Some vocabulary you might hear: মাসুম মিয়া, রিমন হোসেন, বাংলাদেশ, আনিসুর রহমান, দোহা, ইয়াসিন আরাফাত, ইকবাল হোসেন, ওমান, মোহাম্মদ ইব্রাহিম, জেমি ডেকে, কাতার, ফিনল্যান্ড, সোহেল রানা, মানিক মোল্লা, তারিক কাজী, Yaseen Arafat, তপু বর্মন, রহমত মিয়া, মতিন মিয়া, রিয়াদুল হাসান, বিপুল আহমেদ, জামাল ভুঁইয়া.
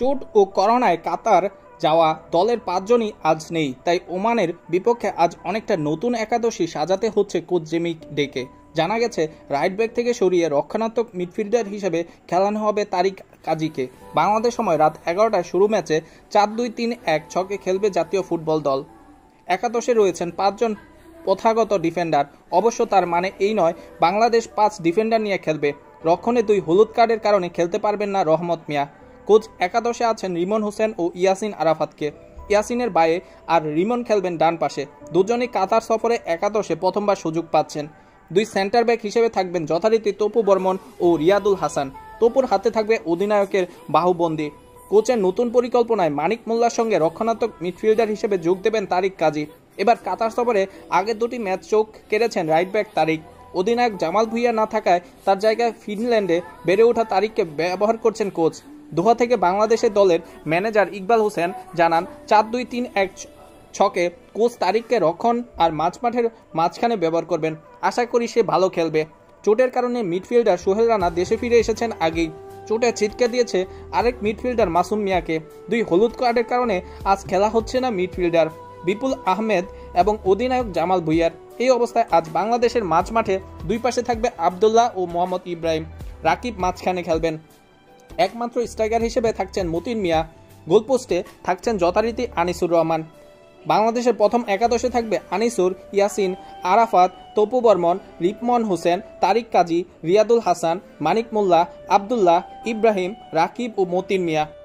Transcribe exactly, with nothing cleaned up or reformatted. চোট ও করোনায় কাতার যাওয়া দলের পাঁচজনই আজ নেই, তাই ওমানের বিপক্ষে আজ অনেকটা নতুন একাদশী সাজাতে হচ্ছে কোচ জেমি ডেকে। জানা গেছে রাইট ব্যাক থেকে সরিয়ে রক্ষণাত্মক মিডফিল্ডার হিসেবে খেলানো হবে তারিক কাজীকে। বাংলাদেশ সময় রাত এগারোটায় শুরু ম্যাচে চার দুই তিন এক ছকে খেলবে জাতীয় ফুটবল দল। একাদশে রয়েছেন পাঁচজন প্রথাগত ডিফেন্ডার, অবশ্য তার মানে এই নয় বাংলাদেশ পাঁচ ডিফেন্ডার নিয়ে খেলবে। রক্ষণে দুই হলুদ কার্ডের কারণে খেলতে পারবেন না রহমত মিয়া। কোচ একাদশে আছেন রিমন হোসেন ও ইয়াসিন আরাফাতকে। ইয়াসিনের বায়ে আর রিমন খেলবেন ডান পাশে। দুজনই কাতার সফরে একাদশে প্রথমবার সুযোগ পাচ্ছেন। দুই সেন্টার ব্যাক হিসেবে থাকবেন যথারীতি তপু বর্মন ও রিয়াদুল হাসান। তপুর হাতে থাকবে অধিনায়কের বাহুবন্দি। কোচের নতুন পরিকল্পনায় মানিক মোল্লার সঙ্গে রক্ষণাত্মক মিডফিল্ডার হিসেবে যোগ দেবেন তারিক কাজী। এবার কাতার সফরে আগে দুটি ম্যাচ চোখ কেড়েছেন রাইট ব্যাক তারিক। অধিনায়ক জামাল ভুঁইয়া না থাকায় তার জায়গায় ফিনল্যান্ডে বেড়ে ওঠা তারিককে ব্যবহার করছেন কোচ। দোহা থেকে বাংলাদেশের দলের ম্যানেজার ইকবাল হোসেন জানান, চার দুই তিন এক ছকে কোচ তারিককে রক্ষণ আর মাঝমাঠের মাঝখানে ব্যবহার করবেন। আশা করি সে ভালো খেলবে। চোটের কারণে মিডফিল্ডার সোহেল রানা দেশে ফিরে এসেছেন আগেই। চোটে ছিটকে দিয়েছে আরেক মিডফিল্ডার মাসুম মিয়াকে। দুই হলুদ কার্ডের কারণে আজ খেলা হচ্ছে না মিডফিল্ডার বিপুল আহমেদ এবং অধিনায়ক জামাল ভুঁইয়ার। এই অবস্থায় আজ বাংলাদেশের মাঝ মাঠে দুই পাশে থাকবে আবদুল্লাহ ও মোহাম্মদ ইব্রাহিম। রাকিব মাঝখানে খেলবেন। একমাত্র স্ট্রাইকার হিসেবে থাকছেন মতিন মিয়া। গোলপোস্টে থাকছেন যথারীতি আনিসুর রহমান। বাংলাদেশের প্রথম একাদশে থাকবে আনিসুর, ইয়াসিন, আরাফাত, তপু বর্মন, রিমন হোসেন, তারিক কাজী, রিয়াদুল হাসান, মানিক মোল্লা, আবদুল্লাহ, ইব্রাহিম, রাকিব ও মতিন মিয়া।